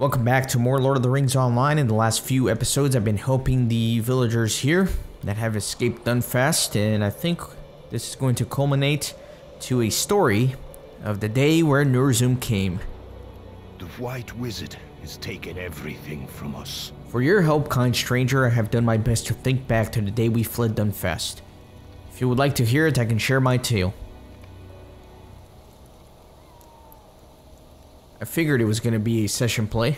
Welcome back to more Lord of the Rings Online. In the last few episodes, I've been helping the villagers here that have escaped Dunfast, and I think this is going to culminate to a story of the day where Nurzum came. The White Wizard has taken everything from us. For your help, kind stranger, I have done my best to think back to the day we fled Dunfast. If you would like to hear it, I can share my tale. I figured it was going to be a session play.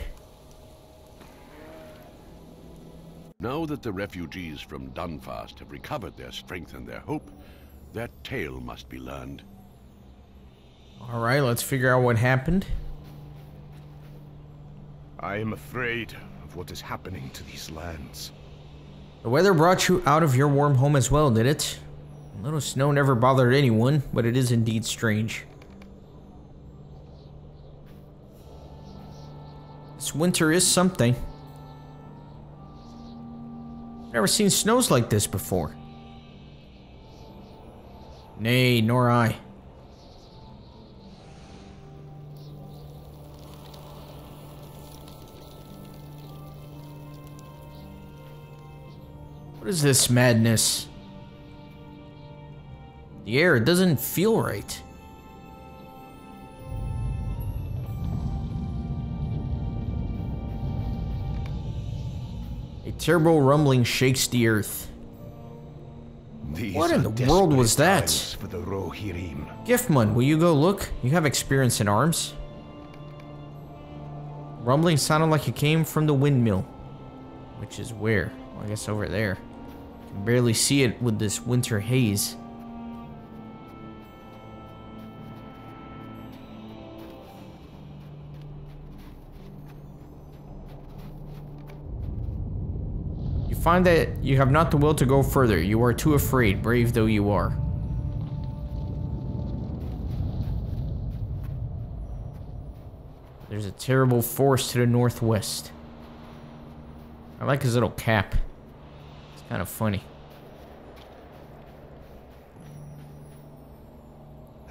Now that the refugees from Dunfast have recovered their strength and their hope, their tale must be learned. Alright, let's figure out what happened. I am afraid of what is happening to these lands. The weather brought you out of your warm home as well, did it? A little snow never bothered anyone, but it is indeed strange. This winter is something. Never seen snows like this before. Nay, nor I. What is this madness? The air, it doesn't feel right. Terrible rumbling shakes the earth. What in the world was that? Gifmund, will you go look? You have experience in arms. Rumbling sounded like it came from the windmill. Which is where? Well, I guess over there. You can barely see it with this winter haze. Find that you have not the will to go further. You are too afraid, brave though you are. There's a terrible forest to the northwest. I like his little cap. It's kind of funny.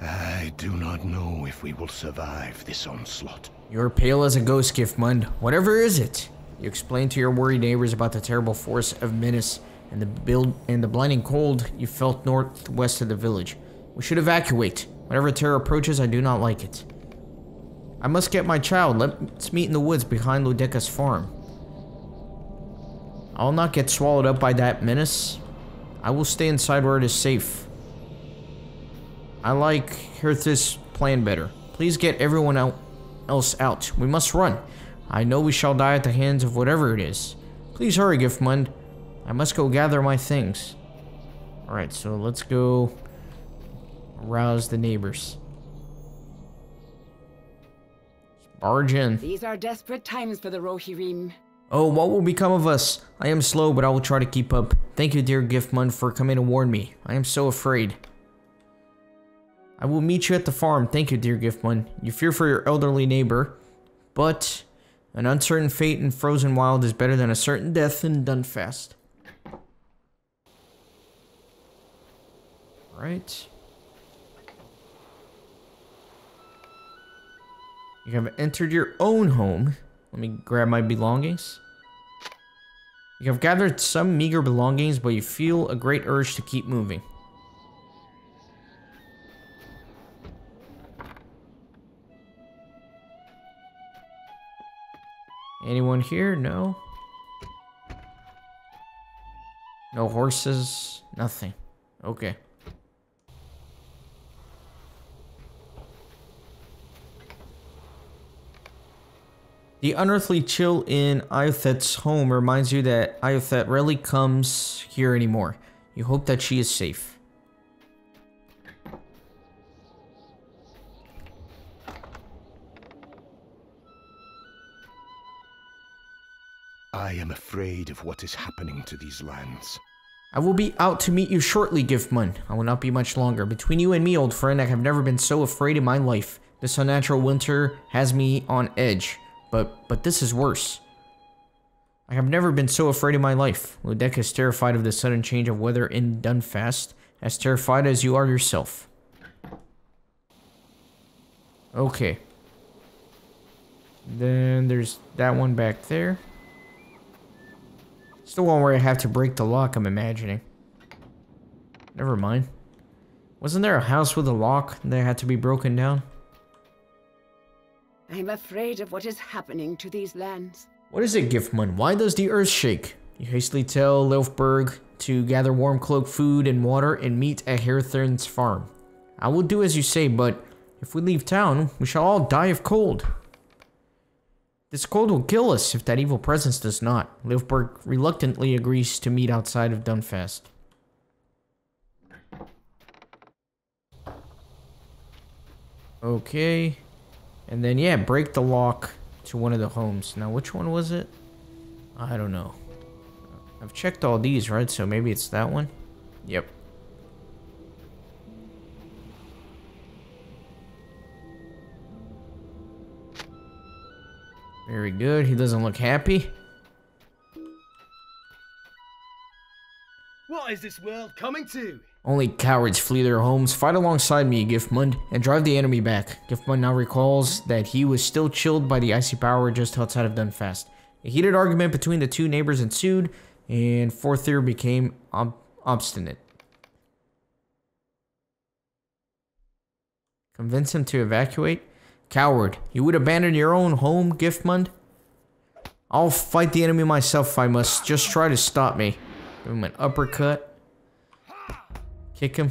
I do not know if we will survive this onslaught. You're pale as a ghost, Gifmund. Whatever is it? You explained to your worried neighbors about the terrible force of menace and the blinding cold you felt northwest of the village. We should evacuate. Whenever terror approaches, I do not like it. I must get my child. Let's meet in the woods behind Ludeka's farm. I'll not get swallowed up by that menace. I will stay inside where it is safe. I like Herth's plan better. Please get everyone else out. We must run. I know we shall die at the hands of whatever it is. Please hurry, Gifmund. I must go gather my things. Alright, so let's go rouse the neighbors. Barge in. These are desperate times for the Rohirrim. Oh, what will become of us? I am slow, but I will try to keep up. Thank you, dear Gifmund, for coming to warn me. I am so afraid. I will meet you at the farm. Thank you, dear Gifmund. You fear for your elderly neighbor, but an uncertain fate in frozen wild is better than a certain death in Dunfast. Right. You have entered your own home. Let me grab my belongings. You have gathered some meager belongings, but you feel a great urge to keep moving. Anyone here? No. No horses, nothing. Okay. The unearthly chill in Iothet's home reminds you that Iothet rarely comes here anymore. You hope that she is safe. I am afraid of what is happening to these lands. I will be out to meet you shortly, Gifmund. I will not be much longer. Between you and me, old friend, I have never been so afraid in my life. This unnatural winter has me on edge, but this is worse. I have never been so afraid in my life. Ludeka is terrified of the sudden change of weather in Dunfast, as terrified as you are yourself. Okay. Then there's that one back there. It's the one where I have to break the lock, I'm imagining. Never mind. Wasn't there a house with a lock that had to be broken down? I'm afraid of what is happening to these lands. What is it, Gifmund? Why does the earth shake? You hastily tell Lelfberg to gather warm cloak, food, and water and meet at Hairthorn's farm. I will do as you say, but if we leave town, we shall all die of cold. This cold will kill us if that evil presence does not. Lelfberg reluctantly agrees to meet outside of Dunfast. Okay. And then, yeah, break the lock to one of the homes. Now, which one was it? I don't know. I've checked all these, right? So maybe it's that one? Yep. Very good. He doesn't look happy. What is this world coming to? Only cowards flee their homes. Fight alongside me, Gifmund, and drive the enemy back. Gifmund now recalls that he was still chilled by the icy power just outside of Dunfast. A heated argument between the two neighbors ensued, and Forthyr became obstinate. Convince him to evacuate? Coward, you would abandon your own home, Gifmund? I'll fight the enemy myself if I must. Just try to stop me. Give him an uppercut. Kick him.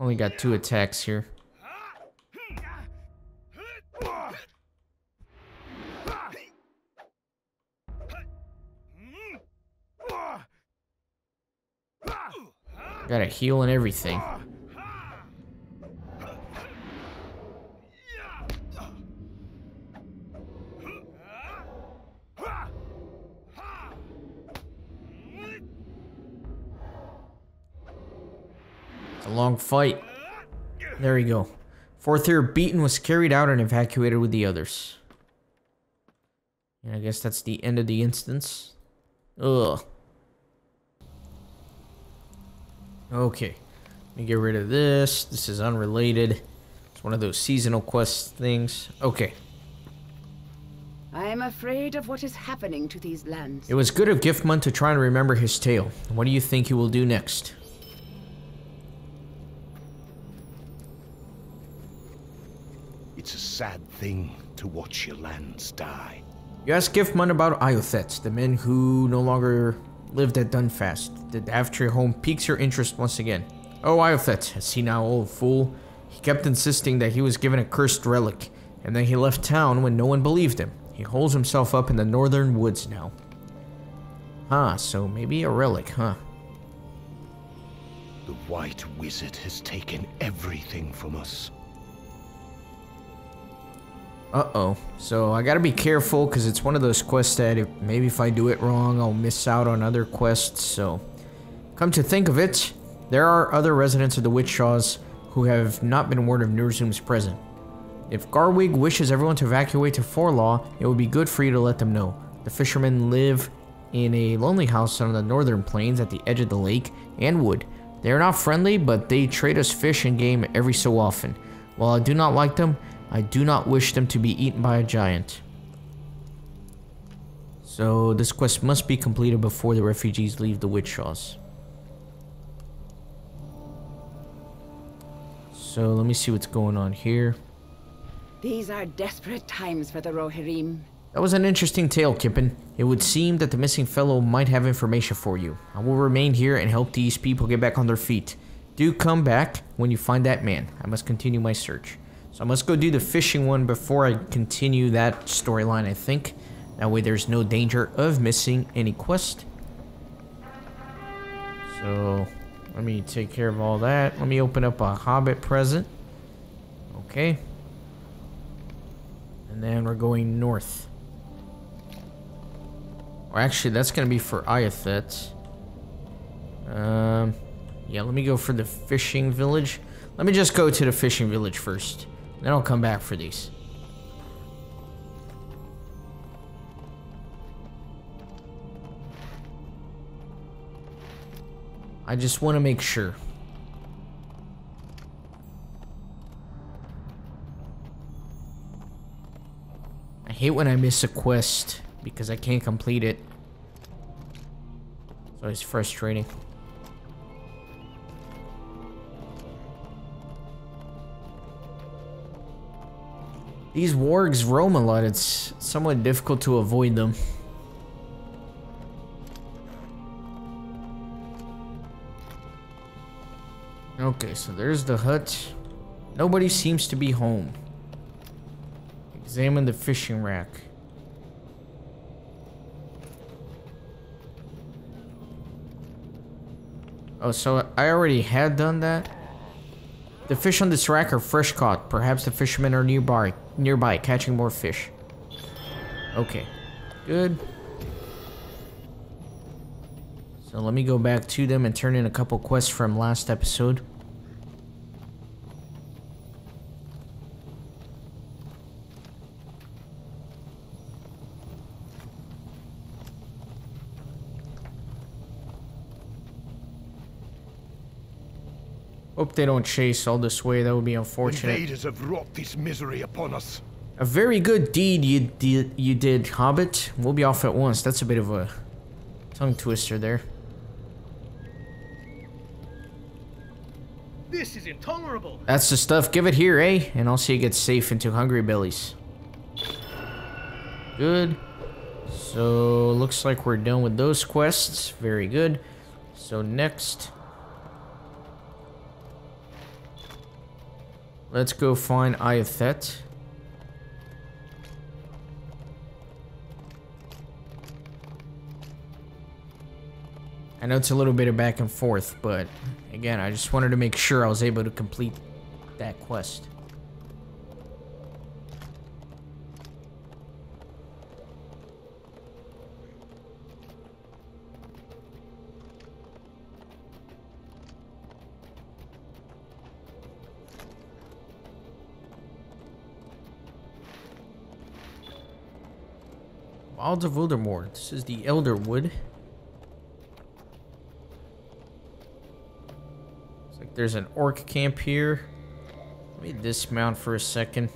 Only got 2 attacks here. Gotta heal and everything. A long fight. There you go. Forthyr, beaten, was carried out and evacuated with the others. And I guess that's the end of the instance. Ugh. Okay. Let me get rid of this. This is unrelated. It's one of those seasonal quest things. Okay. I am afraid of what is happening to these lands. It was good of Gifmund to try and remember his tale. What do you think he will do next? It's a sad thing to watch your lands die. You asked Gifmund about Iothet, the men who no longer lived at Dunfast. The Davtree home piques your interest once again. Oh, Iothet, is he now old fool? He kept insisting that he was given a cursed relic, and then he left town when no one believed him. He holds himself up in the northern woods now. Ah, so maybe a relic, huh? The White Wizard has taken everything from us. Uh-oh, so I gotta be careful because it's one of those quests that maybe if I do it wrong, I'll miss out on other quests, so... Come to think of it, there are other residents of the Witchshaws who have not been warned of Nurzum's presence. If Garwig wishes everyone to evacuate to Forlaw, it would be good for you to let them know. The fishermen live in a lonely house on the northern plains at the edge of the lake and wood. They are not friendly, but they trade us fish and game every so often. While I do not like them, I do not wish them to be eaten by a giant. So this quest must be completed before the refugees leave the Witchshaws. So let me see what's going on here. These are desperate times for the Rohirrim. That was an interesting tale, Kipin. It would seem that the missing fellow might have information for you. I will remain here and help these people get back on their feet. Do come back when you find that man. I must continue my search. So I must go do the fishing one before I continue that storyline, I think. That way there's no danger of missing any quest. So, let me take care of all that. Let me open up a Hobbit present. Okay. And then we're going north. Or actually, that's going to be for Iothet. Yeah, let me go for the fishing village. Let me just go to the fishing village first. Then I'll come back for these. I just want to make sure. hate when I miss a quest because I can't complete it. It's always frustrating. These wargs roam a lot. It's somewhat difficult to avoid them. Okay, so there's the hut. Nobody seems to be home. Examine the fishing rack. Oh, so I already had done that. The fish on this rack are fresh caught. Perhaps the fishermen are nearby catching more fish. Okay, good. So let me go back to them and turn in a couple quests from last episode. Hope they don't chase all this way. That would be unfortunate. Invaders have wrought this misery upon us. A very good deed you did, Hobbit. We'll be off at once. That's a bit of a tongue twister there. This is intolerable. That's the stuff. Give it here, eh? And I'll see you get safe into hungry bellies. Good. So looks like we're done with those quests. Very good. So next, let's go find Iothet. I know it's a little bit of back and forth, but again, I just wanted to make sure I was able to complete that quest. Wilds of Wildermore. This is the Elderwood. Looks like there's an orc camp here. Let me dismount for a second.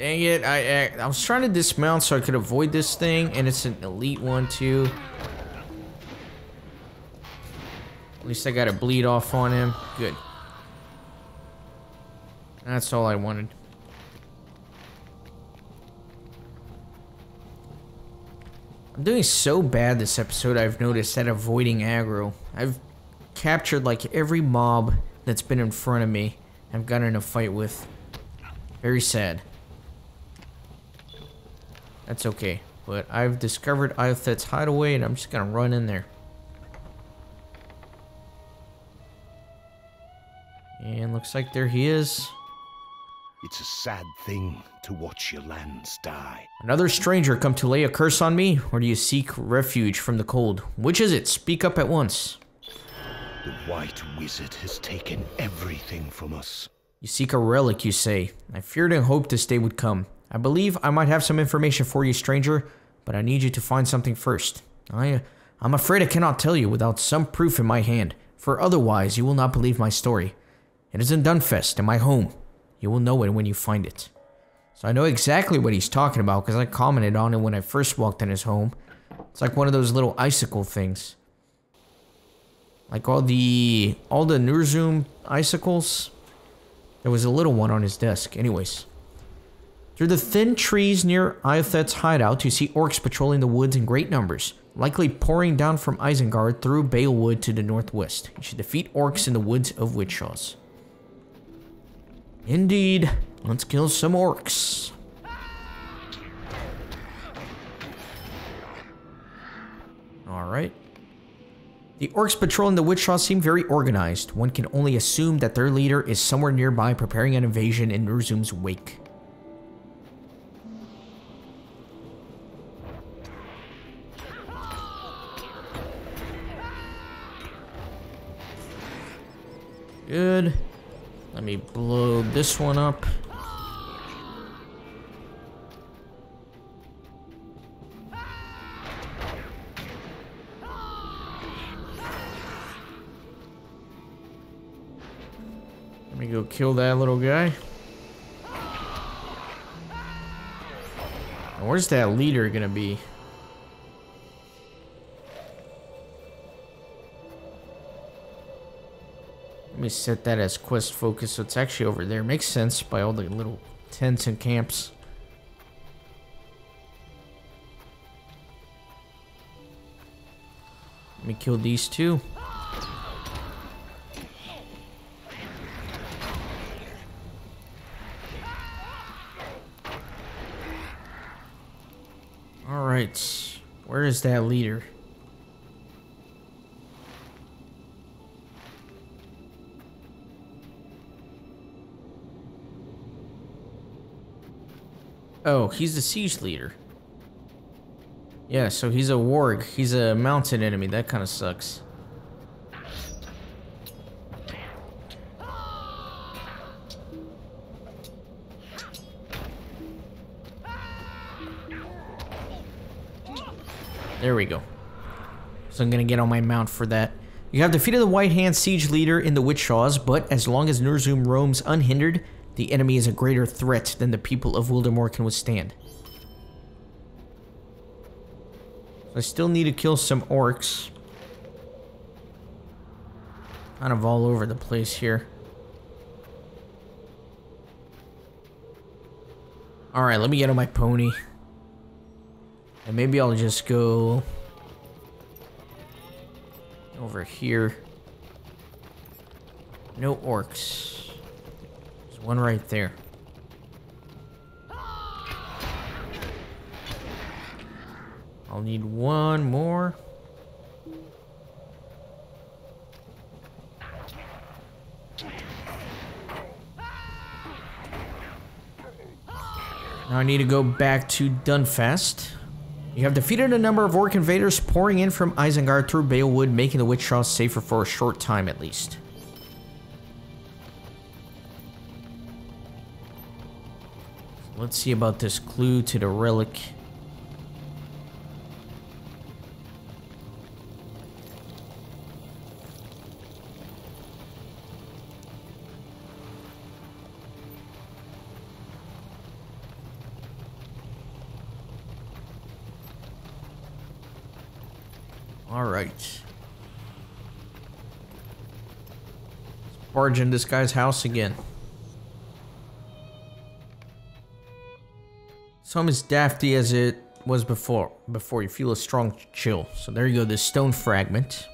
Dang it! I was trying to dismount so I could avoid this thing, and it's an elite one too. At least I got a bleed off on him. Good. That's all I wanted. I'm doing so bad this episode, I've noticed, at avoiding aggro. I've captured like every mob that's been in front of me I've gotten in a fight with. Very sad. That's okay, but I've discovered Iothet's hideaway and I'm just gonna run in there. And looks like there he is. It's a sad thing to watch your lands die. Another stranger come to lay a curse on me, or do you seek refuge from the cold? Which is it? Speak up at once. The White Wizard has taken everything from us. You seek a relic, you say. I feared and hoped this day would come. I believe I might have some information for you, stranger, but I need you to find something first. I'm afraid I cannot tell you without some proof in my hand, for otherwise you will not believe my story. It is in Dunfast, in my home. You will know it when you find it. So I know exactly what he's talking about because I commented on it when I first walked in his home. It's like one of those little icicle things. Like all the Nurzum icicles. There was a little one on his desk. Anyways. Through the thin trees near Iothet's hideout, you see orcs patrolling the woods in great numbers. Likely pouring down from Isengard through Balewood to the northwest. You should defeat orcs in the woods of Witchshaws. Indeed. Let's kill some orcs. Alright. The orcs patrolling the Witchshaws seem very organized. One can only assume that their leader is somewhere nearby preparing an invasion in Nurzum's wake. Good. Let me blow this one up. Let me go kill that little guy. Where's that leader gonna be? Let me set that as quest focus, so it's actually over there. Makes sense by all the little tents and camps. Let me kill these two. Alright, where is that leader? Oh, he's the siege leader. Yeah, so he's a warg. He's a mounted enemy. That kind of sucks. There we go. So I'm gonna get on my mount for that. You have defeated the White Hand siege leader in the Witchshaws, but as long as Nurzum roams unhindered, the enemy is a greater threat than the people of Wildermore can withstand. I still need to kill some orcs. Kind of all over the place here. Alright, let me get on my pony. And maybe I'll just go over here. No orcs. One right there. I'll need one more. Now I need to go back to Dunfast. You have defeated a number of orc invaders pouring in from Isengard through Balewood, making the Witchshaws safer for a short time at least. Let's see about this clue to the relic. All right. Let's barge in this guy's house again. It's almost dafty as it was before you feel a strong chill. So there you go, this stone fragment.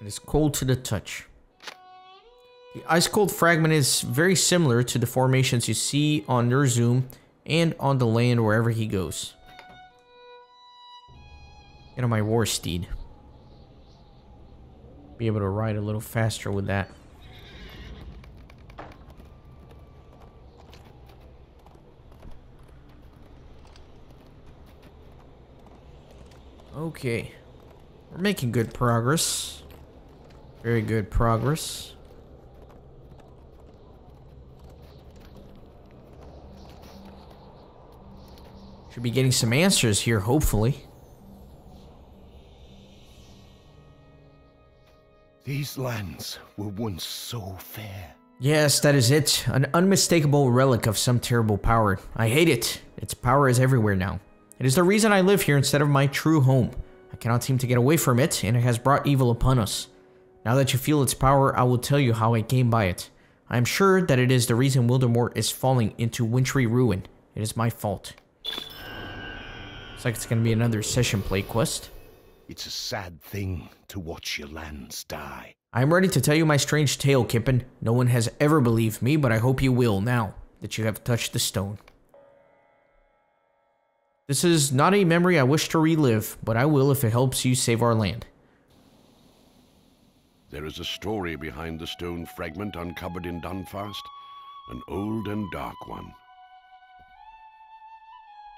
It is cold to the touch. The ice-cold fragment is very similar to the formations you see on Nurzum and on the land wherever he goes. Get on my war steed. Be able to ride a little faster with that. Okay, we're making good progress. Very good progress. Should be getting some answers here, hopefully. These lands were once so fair. Yes, that is it. An unmistakable relic of some terrible power. I hate it. Its power is everywhere now. It is the reason I live here instead of my true home. I cannot seem to get away from it, and it has brought evil upon us. Now that you feel its power, I will tell you how I came by it. I am sure that it is the reason Wildermore is falling into wintry ruin. It is my fault. Looks like it's going to be another session play quest. It's a sad thing to watch your lands die. I am ready to tell you my strange tale, Kipin. No one has ever believed me, but I hope you will now that you have touched the stone. This is not a memory I wish to relive, but I will if it helps you save our land. There is a story behind the stone fragment uncovered in Dunfast, an old and dark one.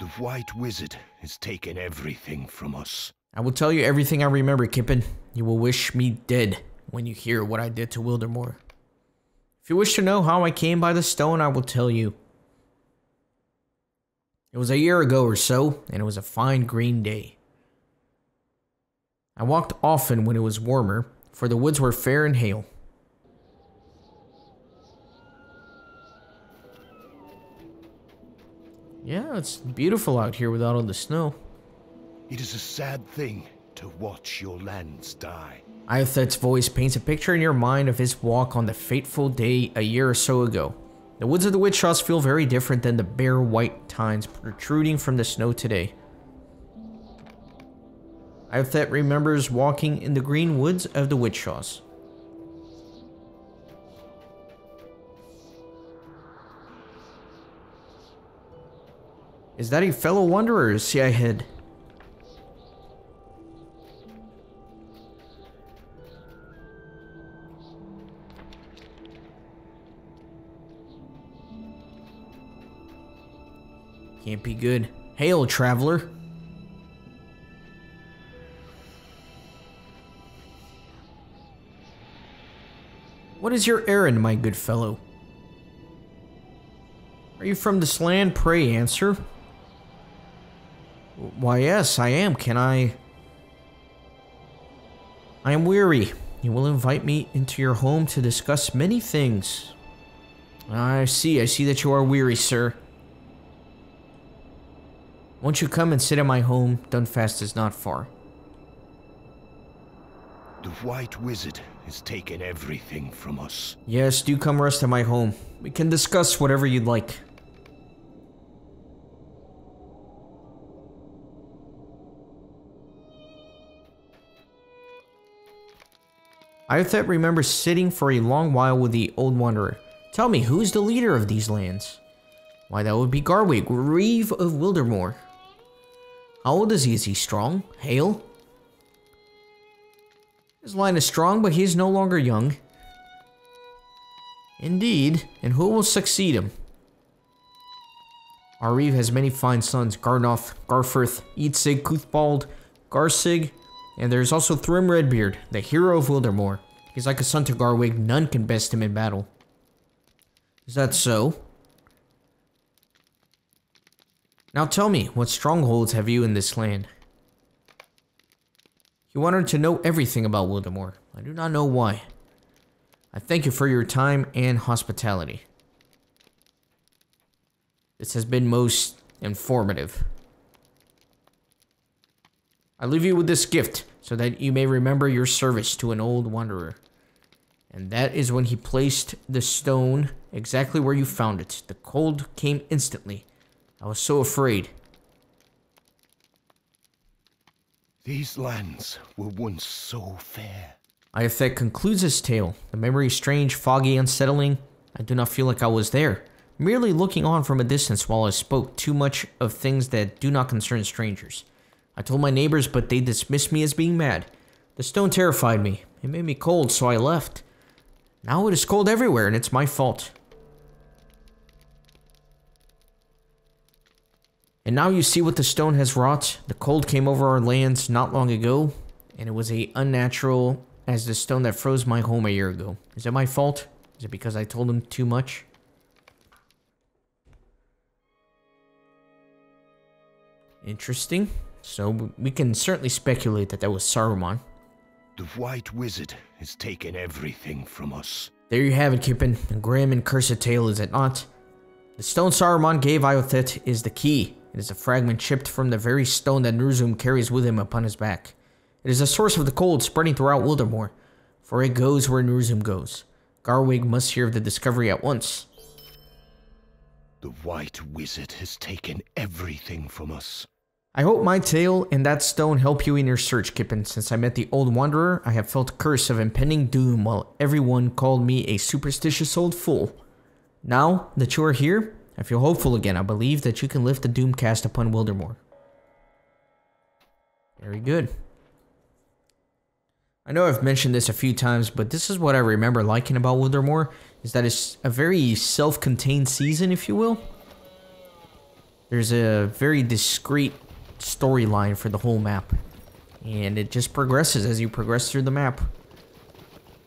The White Wizard has taken everything from us. I will tell you everything I remember, Kipin. You will wish me dead when you hear what I did to Wildermore. If you wish to know how I came by the stone, I will tell you. It was a year ago or so, and it was a fine green day. I walked often when it was warmer, for the woods were fair and hale. Yeah, it's beautiful out here without all the snow. It is a sad thing to watch your lands die. Iothet's voice paints a picture in your mind of his walk on the fateful day a year or so ago. The woods of the Witchshaws feel very different than the bare white tines protruding from the snow today. Iothet remembers walking in the green woods of the Witchshaws. Is that a fellow wanderer or is he ahead? Can't be good. Hail, traveler. What is your errand, my good fellow? Are you from this land? Pray answer. Why, yes, I am. Can I? I am weary. You will invite me into your home to discuss many things. I see that you are weary, sir. Won't you come and sit at my home? Dunfast is not far. The White Wizard has taken everything from us. Yes, do come rest at my home. We can discuss whatever you'd like. Iothet remembers sitting for a long while with the old wanderer. Tell me, who's the leader of these lands? Why, that would be Garwig, Reeve of Wildermore. How old is he? Is he strong? Hail? His line is strong, but he is no longer young. Indeed, and who will succeed him? Our Reeve has many fine sons: Garnoth, Garfirth, Eatsig, Cuthbald, Garsig, and there is also Thrym Redbeard, the hero of Wildermore. He's like a son to Garwig, none can best him in battle. Is that so? Now tell me, what strongholds have you in this land? You wanted to know everything about Wildermore. I do not know why. I thank you for your time and hospitality. This has been most informative. I leave you with this gift so that you may remember your service to an old wanderer. And that is when he placed the stone exactly where you found it. The cold came instantly. I was so afraid. These lands were once so fair. Iothet concludes his tale. The memory is strange, foggy, unsettling. I do not feel like I was there. Merely looking on from a distance while I spoke too much of things that do not concern strangers. I told my neighbors, but they dismissed me as being mad. The stone terrified me. It made me cold, so I left. Now it is cold everywhere, and it's my fault. And now you see what the stone has wrought. The cold came over our lands not long ago, and it was as unnatural as the stone that froze my home a year ago. Is it my fault? Is it because I told them too much? Interesting. So we can certainly speculate that that was Saruman. The White Wizard has taken everything from us. There you have it, Kipin. A grim and cursed tale, is it not? The stone Saruman gave Iothet is the key. It is a fragment chipped from the very stone that Nurzum carries with him upon his back. It is a source of the cold spreading throughout Wildermore, for it goes where Nurzum goes. Garwig must hear of the discovery at once. The White Wizard has taken everything from us. I hope my tale and that stone help you in your search, Kipin. Since I met the old wanderer, I have felt a curse of impending doom while everyone called me a superstitious old fool. Now that you are here, I feel hopeful again. I believe that you can lift the doom cast upon Wildermore. Very good. I know I've mentioned this a few times, but this is what I remember liking about Wildermore, is that it's a very self-contained season, if you will. There's a very discreet storyline for the whole map, and it just progresses as you progress through the map,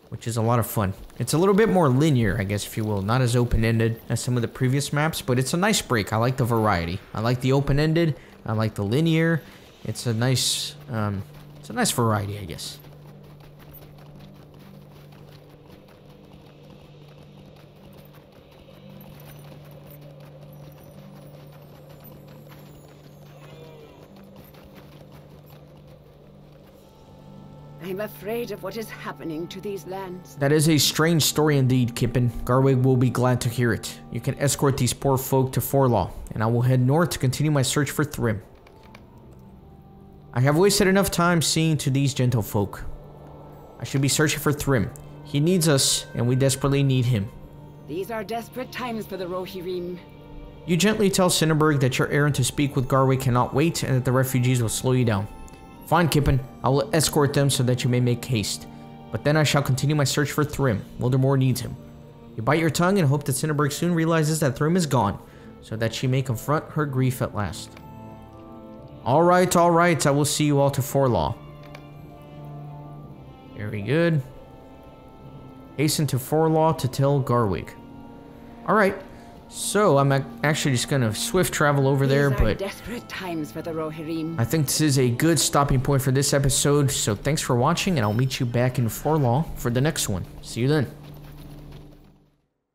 which is a lot of fun. It's a little bit more linear, I guess, if you will. Not as open-ended as some of the previous maps, but it's a nice break. I like the variety. I like the open-ended. I like the linear. It's a nice variety, I guess. I'm afraid of what is happening to these lands. That is a strange story indeed, Kipin. Garwig will be glad to hear it. You can escort these poor folk to Forlaw, and I will head north to continue my search for Thrym. I have wasted enough time seeing to these gentle folk. I should be searching for Thrym. He needs us, and we desperately need him. These are desperate times for the Rohirrim. You gently tell Cinderberg that your errand to speak with Garwig cannot wait, and that the refugees will slow you down. Fine, Kipin. I will escort them so that you may make haste. But then I shall continue my search for Thrym. Wildermore needs him. You bite your tongue and hope that Cinderberg soon realizes that Thrym is gone, so that she may confront her grief at last. Alright, alright. I will see you all to Forlaw. Very good. Hasten to Forlaw to tell Garwig. Alright. So, I'm actually just going to swift travel over there, but desperate times for the Rohirrim. I think this is a good stopping point for this episode, so thanks for watching, and I'll meet you back in Forlaw for the next one. See you then.